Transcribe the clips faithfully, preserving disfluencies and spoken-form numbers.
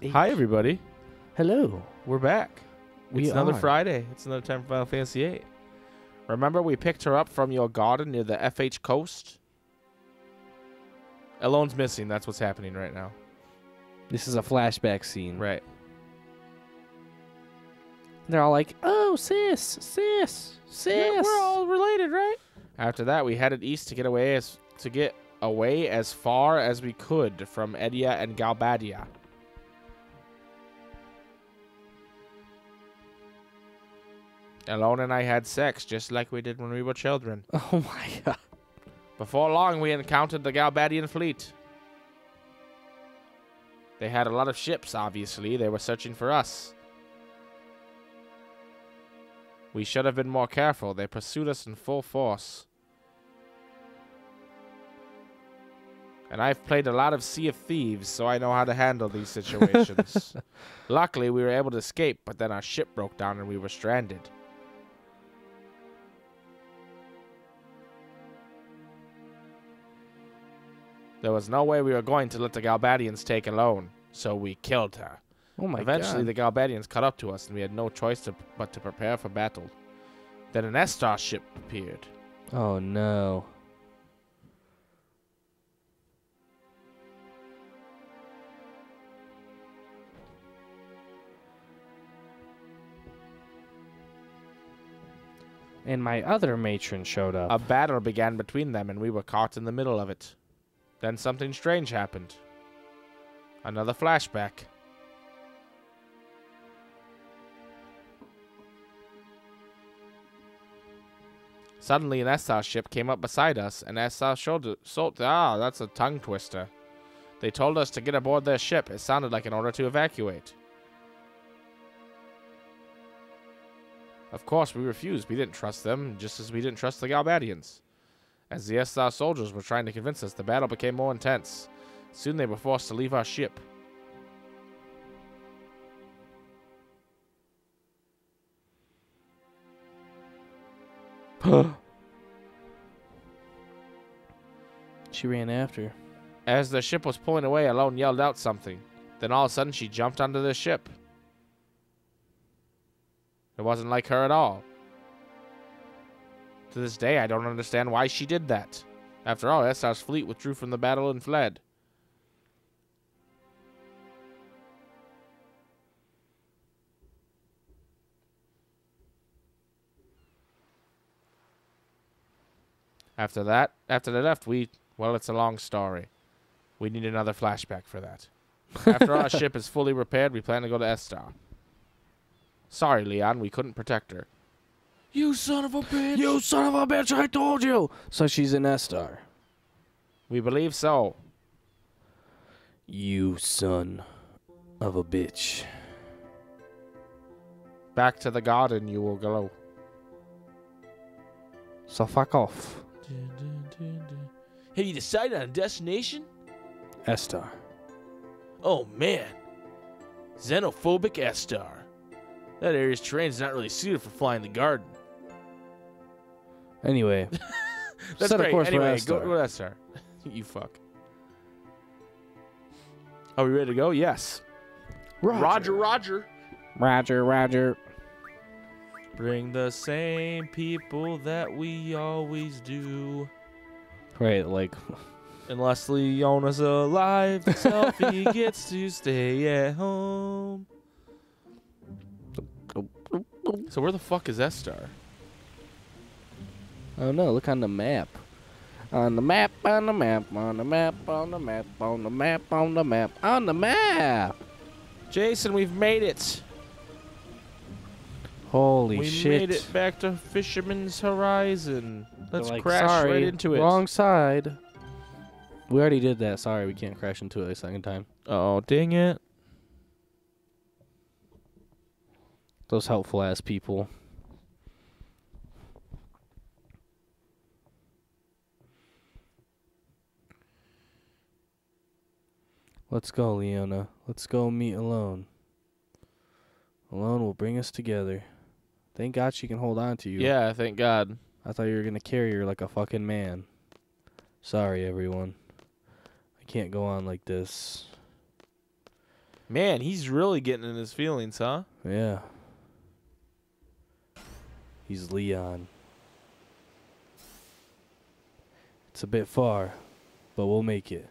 Eight. Hi, everybody. Hello. We're back. We it's another are. Friday. It's another time for Final Fantasy eight. Remember, we picked her up from your garden near the F H coast? Elone's missing. That's what's happening right now. This is a flashback scene. Right. They're all like, oh, sis, sis, sis. Yeah, we're all related, right? After that, we headed east to get away as to get away as far as we could from Edia and Galbadia. Elone and I had sex, just like we did when we were children. Oh my god. Before long, we encountered the Galbadian fleet. They had a lot of ships, obviously. They were searching for us. We should have been more careful. They pursued us in full force. And I've played a lot of Sea of Thieves, so I know how to handle these situations. Luckily, we were able to escape, but then our ship broke down and we were stranded. There was no way we were going to let the Galbadians take Elone, so we killed her. Oh my Eventually, God. the Galbadians caught up to us, and we had no choice to, but to prepare for battle. Then an Esthar ship appeared. Oh no. And my other matron showed up. A battle began between them, and we were caught in the middle of it. Then something strange happened. Another flashback. Suddenly, an Esthar ship came up beside us, and Esthar shoulder... So, ah, that's a tongue twister. They told us to get aboard their ship. It sounded like an order to evacuate. Of course, we refused. We didn't trust them, just as we didn't trust the Galbadians. As the Esthar soldiers were trying to convince us, the battle became more intense. Soon they were forced to leave our ship. She ran after. As the ship was pulling away, Elone yelled out something. Then all of a sudden, she jumped onto the ship. It wasn't like her at all. To this day, I don't understand why she did that. After all, Estar's fleet withdrew from the battle and fled. After that, after they left, we... Well, it's a long story. We need another flashback for that. After our ship is fully repaired, we plan to go to Esthar. Sorry, Leon, we couldn't protect her. You son of a bitch! You son of a bitch, I told you! So she's an Esthar. We believe so. You son of a bitch. Back to the garden you will go. So fuck off. Have you decided on a destination? Esthar. Oh man. Xenophobic Esthar. That area's terrain's not really suited for flying the garden. Anyway. That's set great. A course anyway, for Esthar. Go to Esthar. You fuck. Are we ready to go? Yes. Roger, Roger. Roger, Roger. Roger. Bring the same people that we always do. Right, like... Unless Leona's alive, the selfie gets to stay at home. So where the fuck is Esthar? Oh no, look on the map. On the map, on the map, on the map, on the map, on the map, on the map, on the map! Jason, we've made it! Holy we shit. We made it back to Fisherman's Horizon. Let's like, crash sorry, right into it. Wrong side. We already did that. Sorry, we can't crash into it a second time. Oh, dang it. Those helpful ass people. Let's go, Leona. Let's go meet Elone. Elone will bring us together. Thank God she can hold on to you. Yeah, thank God. I thought you were going to carry her like a fucking man. Sorry, everyone. I can't go on like this. Man, he's really getting in his feelings, huh? Yeah. He's Leon. It's a bit far, but we'll make it.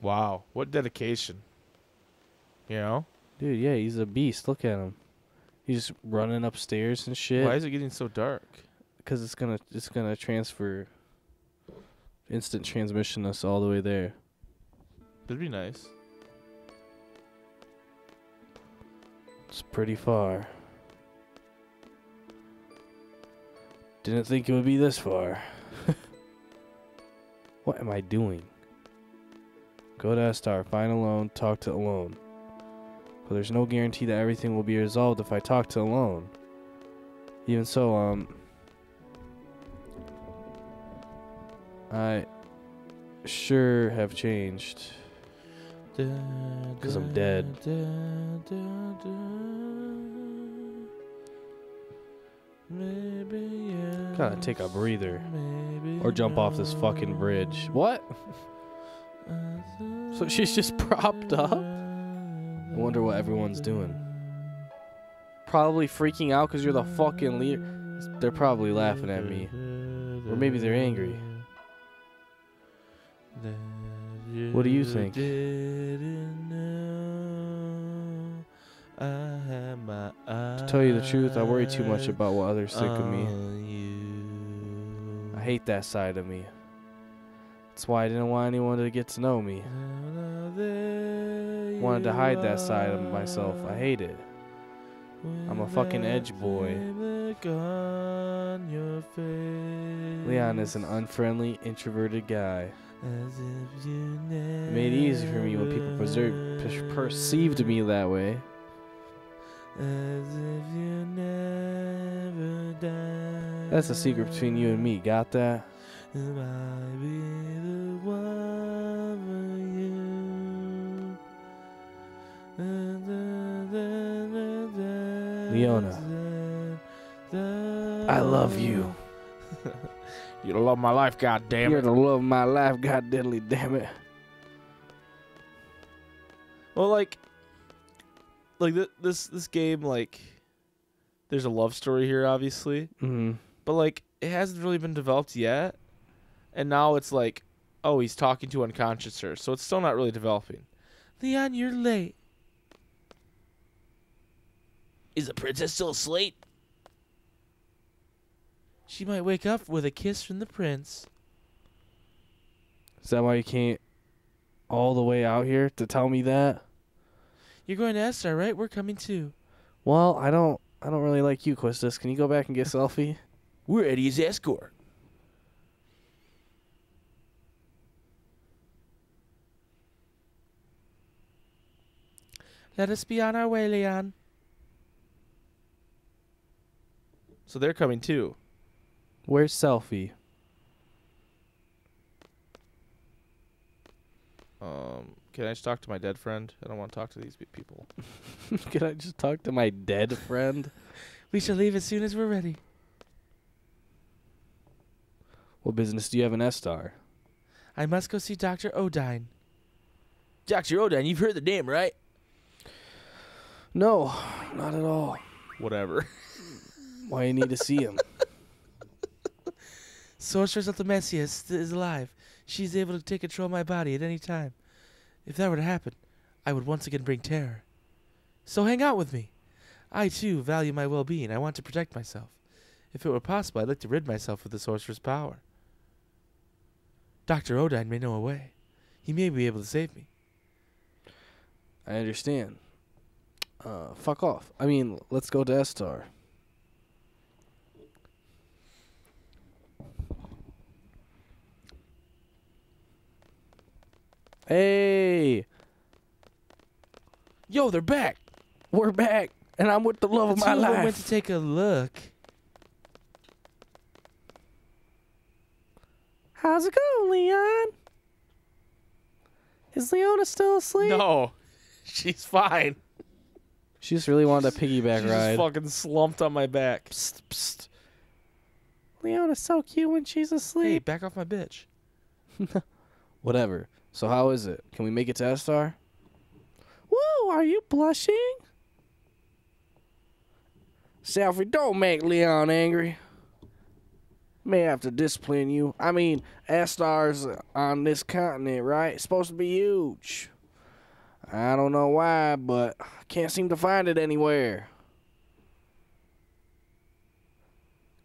Wow, what dedication. You know? Dude, yeah, he's a beast. Look at him. He's running upstairs and shit. Why is it getting so dark? Because it's gonna it's gonna transfer instant transmission us all the way there. That'd be nice. It's pretty far. Didn't think it would be this far. What am I doing? Go to Esthar, find Alone, talk to Alone. But there's no guarantee that everything will be resolved if I talk to Alone. Even so, um... I sure have changed. Because I'm dead. Gotta take a breather. Or jump off this fucking bridge. What? So she's just propped up? I wonder what everyone's doing. Probably freaking out because you're the fucking leader. They're probably laughing at me. Or maybe they're angry. What do you think? To tell you the truth, I worry too much about what others think of me. I hate that side of me. That's why I didn't want anyone to get to know me. I wanted to hide that side of myself. I hate it. I'm a fucking edge boy. Leon is an unfriendly, introverted guy. It made it easy for me when people per perceived me that way. That's a secret between you and me. Got that? Am I be the one for you? Leona, I love you. You're the love of my life, goddammit. You're the love of my life, goddiddly damn it. Well, like, like th this this game, like, there's a love story here, obviously, mm-hmm. but like, it hasn't really been developed yet. And now it's like, oh, he's talking to unconscious her, so it's still not really developing. Leon, you're late. Is the princess still asleep? She might wake up with a kiss from the prince. Is that why you came all the way out here to tell me that? You're going to Esthar, right? We're coming too. Well, I don't, I don't really like you, Quistis. Can you go back and get Selfie? We're Eddie's escort. Let us be on our way, Leon. So they're coming too. Where's Selfie? Um, can I just talk to my dead friend? I don't want to talk to these people. Can I just talk to my dead friend? We shall leave as soon as we're ready. What business do you have in Esthar? I must go see Doctor Odine. Doctor Odine, you've heard the name, right? No, not at all. Whatever. Why you need to see him? Sorceress Ultimecia is, is alive. She's able to take control of my body at any time. If that were to happen, I would once again bring terror. So hang out with me. I, too, value my well-being. I want to protect myself. If it were possible, I'd like to rid myself of the sorcerer's power. Doctor Odine may know a way. He may be able to save me. I understand. Uh, fuck off. I mean, let's go to Esthar. Hey. Yo, they're back. We're back. And I'm with the love of my life. I went to take a look. How's it going, Leon? Is Leona still asleep? No. She's fine. She just really wanted a piggyback she ride. She just fucking slumped on my back. Psst, psst. Leona's so cute when she's asleep. Hey, back off my bitch. Whatever. So how is it? Can we make it to Esthar? Whoa, are you blushing? Selfie, don't make Leon angry. May have to discipline you. I mean, Estar's on this continent, right? It's supposed to be huge. I don't know why, but I can't seem to find it anywhere.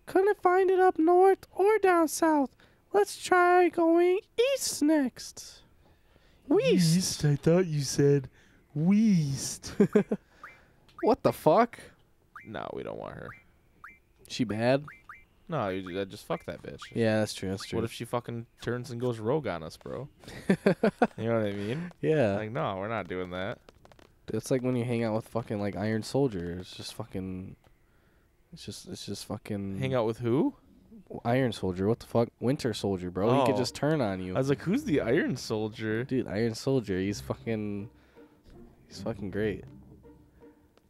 Couldn't find it up north or down south. Let's try going east next. Weast. East? I thought you said weast. What the fuck? No, we don't want her. She bad? No, you just fuck that bitch. Yeah, that's true, that's true. What if she fucking turns and goes rogue on us, bro? You know what I mean? Yeah. Like, no, we're not doing that. It's like when you hang out with fucking, like, Iron Soldier. It's just fucking... It's just it's just fucking... Hang out with who? Iron Soldier. What the fuck? Winter Soldier, bro. Oh. He could just turn on you. I was like, who's the Iron Soldier? Dude, Iron Soldier. He's fucking... He's fucking great.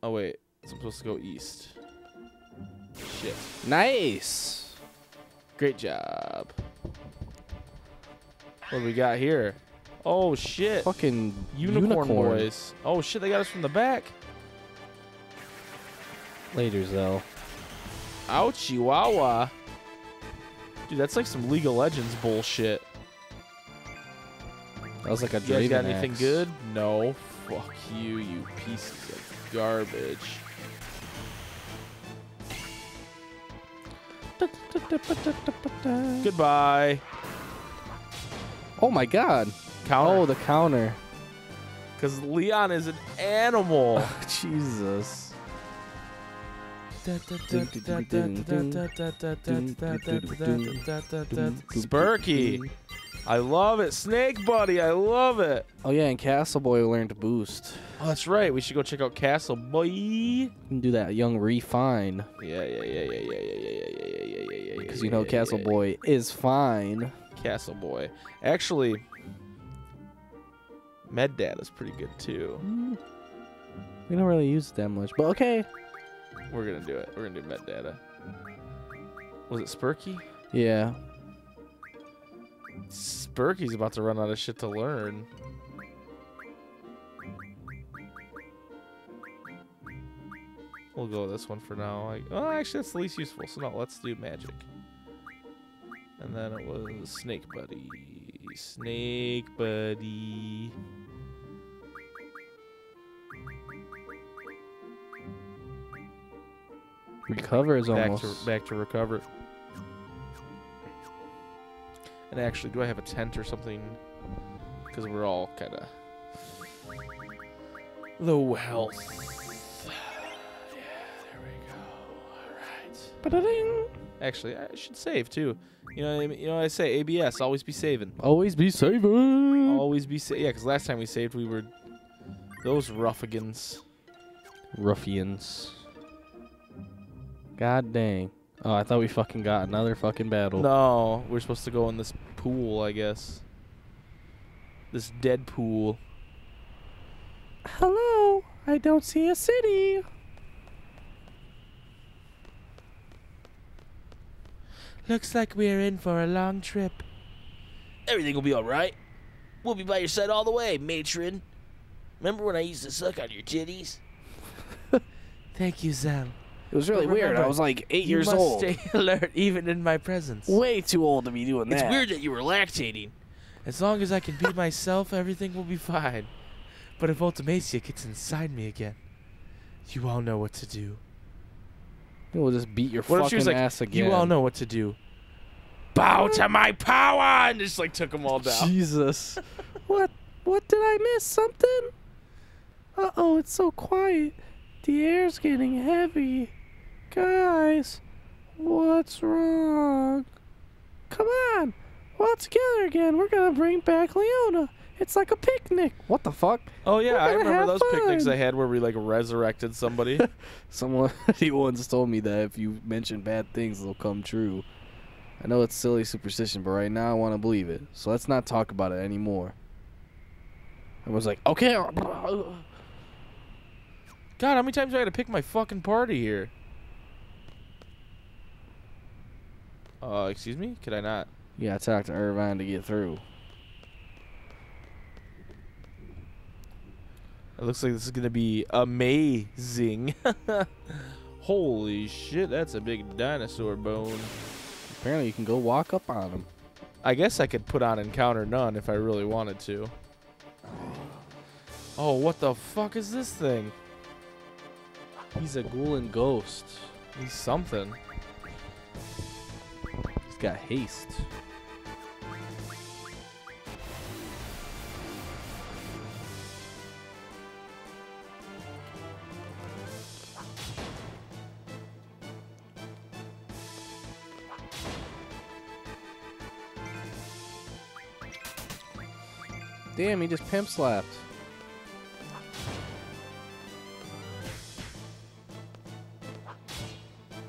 Oh, wait. So I'm supposed to go east. Shit. Nice. Great job. What do we got here? Oh shit. Fucking unicorn, unicorn boys. Oh shit, they got us from the back. Later, Zell. Ouchie wawa. Dude, that's like some League of Legends bullshit. That was like a dragon. You guys got anything axe. Good? No. Fuck you, you pieces of garbage. Goodbye. Oh my god. Counter. Oh, the counter. Because Leon is an animal. Oh, Jesus. Spurky. I love it. Snake Buddy. I love it. Oh, yeah. And Castle Boy learned to boost. Oh, that's right. We should go check out Castle Boy. You can do that young refine. Yeah, yeah, yeah, yeah, yeah, yeah, yeah, yeah, yeah, yeah, yeah. Because you know Castle Boy is fine. Castle Boy. Actually, Med Dad is pretty good, too. Mm. We don't really use it that much, but okay. We're going to do it. We're going to do Med Data. Was it Spurky? Yeah. Spurky's about to run out of shit to learn. We'll go with this one for now. Like, oh, actually, that's the least useful. So no, let's do magic. And then it was Snake Buddy. Snake Buddy. Recover is almost back to, back to recover. And actually, do I have a tent or something? Because we're all kind of low health. Yeah, there we go. All right. Ba-da-ding. Actually, I should save too. You know, you know, what I say A B S. Always be saving. Always be saving. Always be saving. Yeah, because last time we saved, we were those ruffigans. Ruffians. God dang. Oh, I thought we fucking got another fucking battle. No, we're supposed to go in this pool, I guess. This dead pool. Hello, I don't see a city. Looks like we're in for a long trip. Everything will be all right. We'll be by your side all the way, matron. Remember when I used to suck on your titties? Thank you, Zell. It was really remember, weird. I was like eight years must old. Stay alert, even in my presence. Way too old to be doing it's that. It's weird that you were lactating. As long as I can be myself, everything will be fine. But if Ultimecia gets inside me again, you all know what to do. We'll just beat your what fucking like, ass again. You all know what to do. Bow to my power, and just like took them all down. Jesus, what? What did I miss? Something? Uh oh, it's so quiet. The air's getting heavy. Guys, what's wrong? Come on, we're all together again. We're gonna bring back Leona. It's like a picnic. What the fuck? Oh yeah, I remember those fun. picnics I had where we like resurrected somebody. Someone he once told me that if you mention bad things, they'll come true. I know it's silly superstition, but right now I want to believe it. So let's not talk about it anymore. I was like, okay. God, how many times do I gotta pick my fucking party here? Uh, excuse me? Could I not? Yeah, I talked to Irvine to get through. It looks like this is going to be amazing. Holy shit, that's a big dinosaur bone. Apparently you can go walk up on them. I guess I could put on Encounter None if I really wanted to. Oh, what the fuck is this thing? He's a ghouling ghost. He's something. He's got haste. Damn, he just pimp slapped.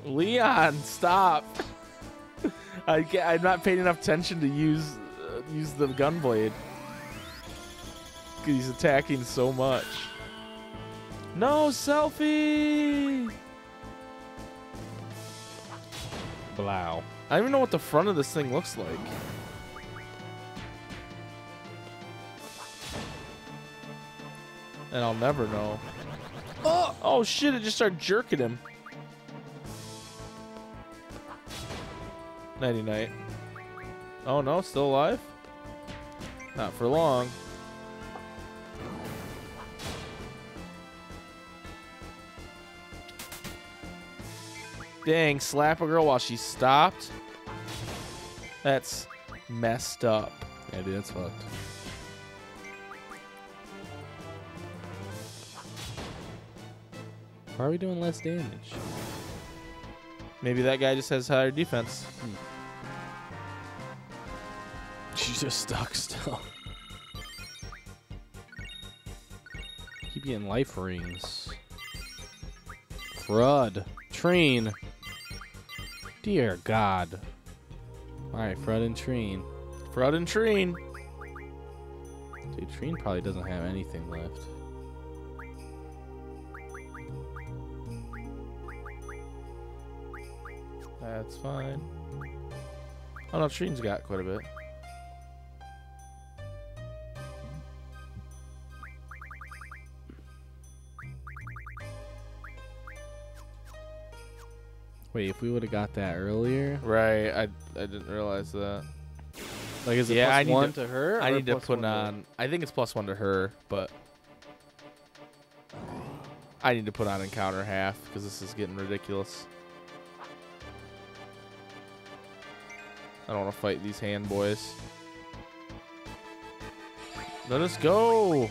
Leon, stop! I can't, I'm not paying enough attention to use uh, use the gunblade. He's attacking so much. No selfie! Blow. I don't even know what the front of this thing looks like. And I'll never know. Oh, oh shit! It just started jerking him. Nighty night. Oh no, still alive? Not for long. Dang, slap a girl while she stopped. That's messed up. Yeah, dude, that's fucked. Why are we doing less damage? Maybe that guy just has higher defense. Hmm. She's just stuck still. Keep getting life rings. Frud. Treen. Dear God. Alright, Frud and Treen. Frud and Treen. Dude, Treen probably doesn't have anything left. That's fine. Oh no, Treen's got quite a bit. Wait, if we would have got that earlier, right? I I didn't realize that. Like, is it yeah, plus I need one to, to her? I need to put on. I think it's plus one to her, but I need to put on encounter half because this is getting ridiculous. I don't want to fight these hand boys. Let us go.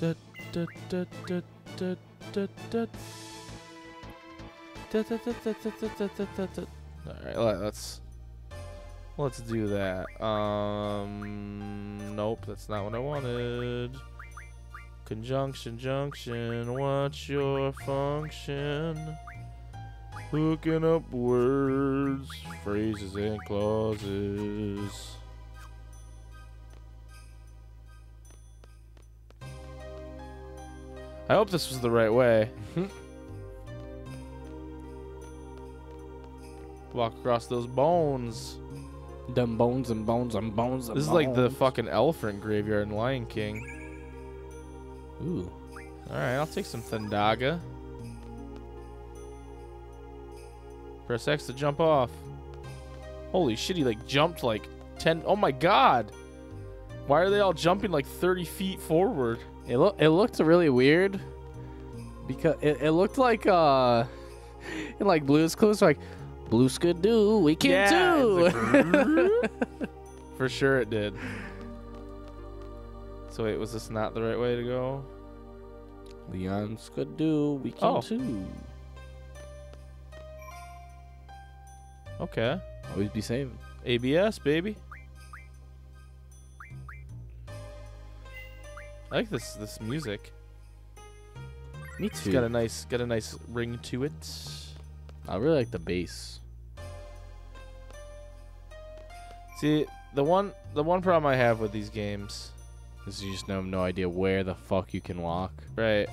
Da, da, da, da, da, da, da. Da, da, da, da, da, da, da, da. All right, let's let's do that. Um, nope, that's not what I wanted. Conjunction, junction, what's your function? Hooking up words, phrases, and clauses. I hope this was the right way. Walk across those bones. Dumb bones and bones and bones and this bones. This is like the fucking elephant graveyard in Lion King. Ooh. Alright, I'll take some Thundaga. Press X to jump off. Holy shit, he like jumped like ten. Oh my god! Why are they all jumping like thirty feet forward? It, lo it looked really weird. Because it, it looked like, uh. In like Blue's Clues, like, Blue's could do, we can yeah, too! Like, for sure it did. So wait, was this not the right way to go? Leon's could do, we can oh. too. Okay. Always be saving. A B S, baby. I like this this music. Me too. It's got a nice got a nice ring to it. I really like the bass. See, the one the one problem I have with these games. You just have no idea where the fuck you can walk. Right.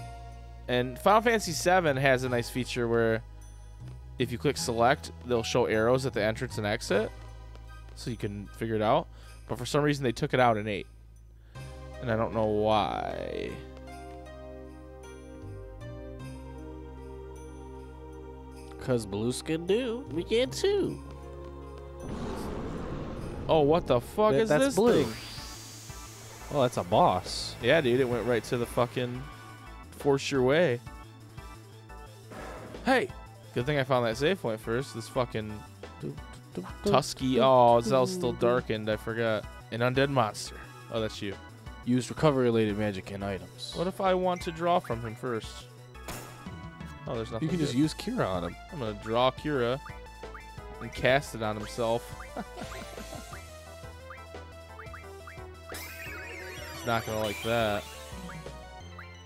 And Final Fantasy seven has a nice feature where if you click select, they'll show arrows at the entrance and exit, so you can figure it out. But for some reason, they took it out in eight. And I don't know why. Because Blue's can do. We can too. Oh, what the fuck Th is that's this Blue thing? Oh, that's a boss. Yeah, dude. It went right to the fucking force your way. Hey. Good thing I found that save point first. This fucking Tusky. Oh, Zell's still darkened. I forgot. An undead monster. Oh, that's you. Use recovery-related magic and items. What if I want to draw from him first? Oh, there's nothing. You can good. just use Cura on him. I'm going to draw Cura and cast it on himself. He's not going to like that.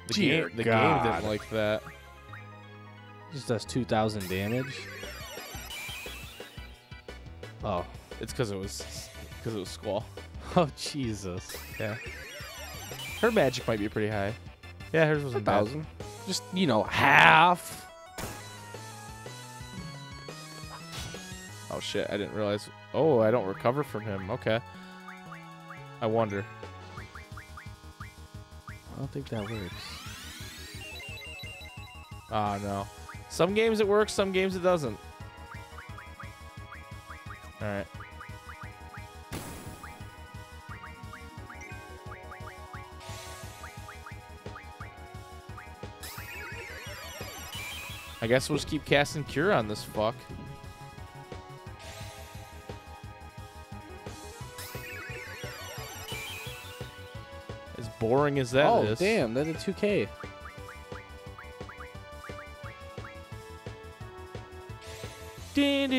The, Dear game, the God. game didn't like that. Just does two thousand damage. Oh, it's because it was because it was Squall. Oh, Jesus. Yeah. Her magic might be pretty high. Yeah, hers was a thousand. Just, you know, half. Oh, shit. I didn't realize. Oh, I don't recover from him. Okay. I wonder. I don't think that works. Oh, no. Some games it works, some games it doesn't. All right. I guess we'll just keep casting Cure on this fuck. As boring as that oh, is. Oh, damn. That did two K. And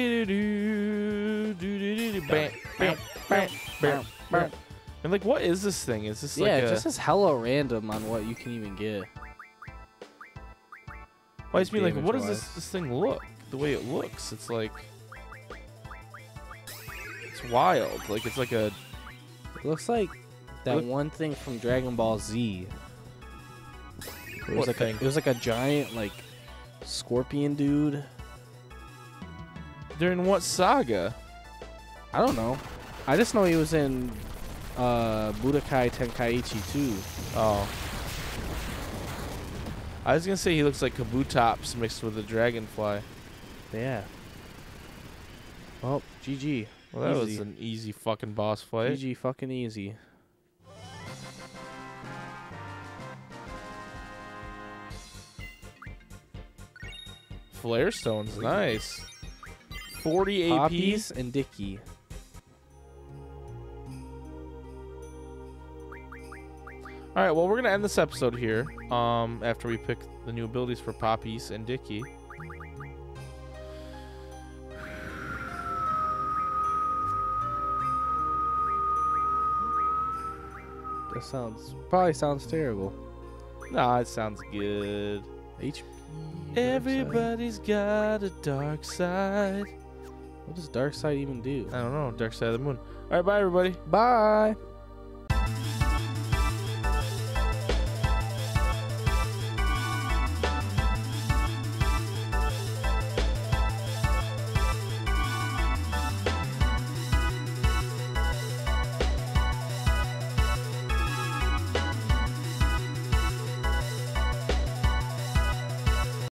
like, what is this thing? Is this yeah, like Yeah, it just says hella random on what you can even get. Well, I just mean, like, what does this this thing look? The way it looks, it's like it's wild. Like it's like a. It looks like that look, one thing from Dragon Ball Z. It was like thing? A, it was like a giant like scorpion dude. During what saga? I don't know. I just know he was in uh, Budokai Tenkaichi two. Oh. I was gonna say he looks like Kabutops mixed with a dragonfly. Yeah. Well, G G. Well, that easy. was an easy fucking boss fight. G G fucking easy. Flare stones, nice. forty Poppies A P and Dicky. All right, well, we're going to end this episode here um, after we pick the new abilities for Poppies and Dicky. That sounds, probably sounds terrible. Nah, it sounds good. H P. Everybody's got a dark side. What does dark side even do? I don't know. Dark side of the moon. All right, bye, everybody. Bye.